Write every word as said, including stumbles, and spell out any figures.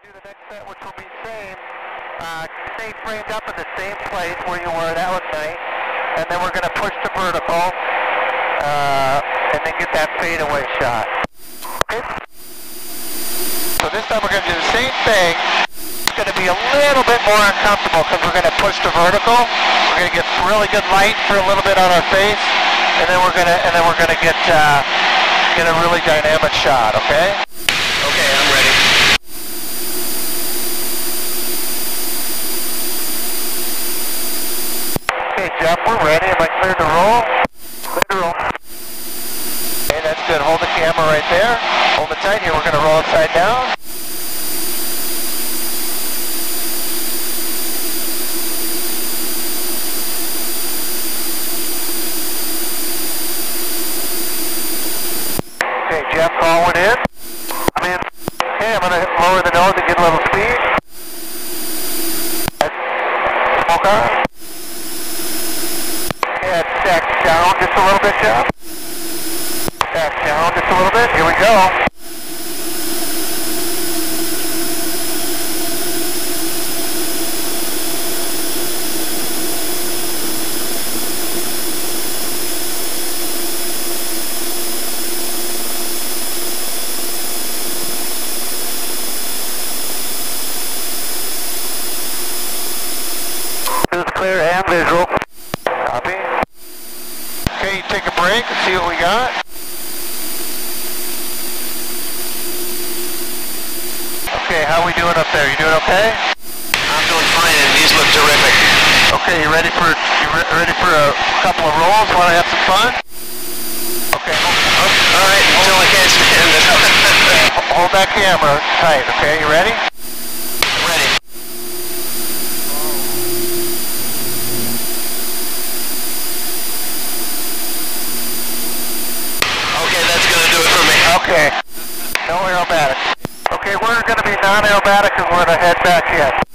do the next set, which will be same, uh, stay framed up in the same place where you were that was night, and then we're going to push to vertical, uh, and then get that fadeaway shot. Okay? So this time we're going to do the same thing. It's going to be a little bit more uncomfortable because we're going to push to vertical. We're going to get really good light for a little bit on our face, and then we're going to and then we're going to get uh, get a really dynamic shot. Okay? Okay, I'm ready. Jeff, we're ready. Am I clear to roll? Clear to roll. Okay, that's good. Hold the camera right there. Hold it tight. Here, we're going to roll upside down. Okay, Jeff, call it in. I'm in. Okay, I'm going to lower the nose and get a little speed. That's smoke on. Down just a little bit, Jeff. Back down just a little bit. Here we go. This is clear and visual. Okay, take a break, see what we got. Okay, how we doing up there? You doing okay? I'm doing fine, and these look terrific. Okay, you ready for you re ready for a couple of rolls? Want to have some fun? Okay. All right, until I can't stand it. Hold that camera tight. Okay, you ready? Okay, no aerobatics. Okay, we're going to be non-aerobatic and we're going to head back in.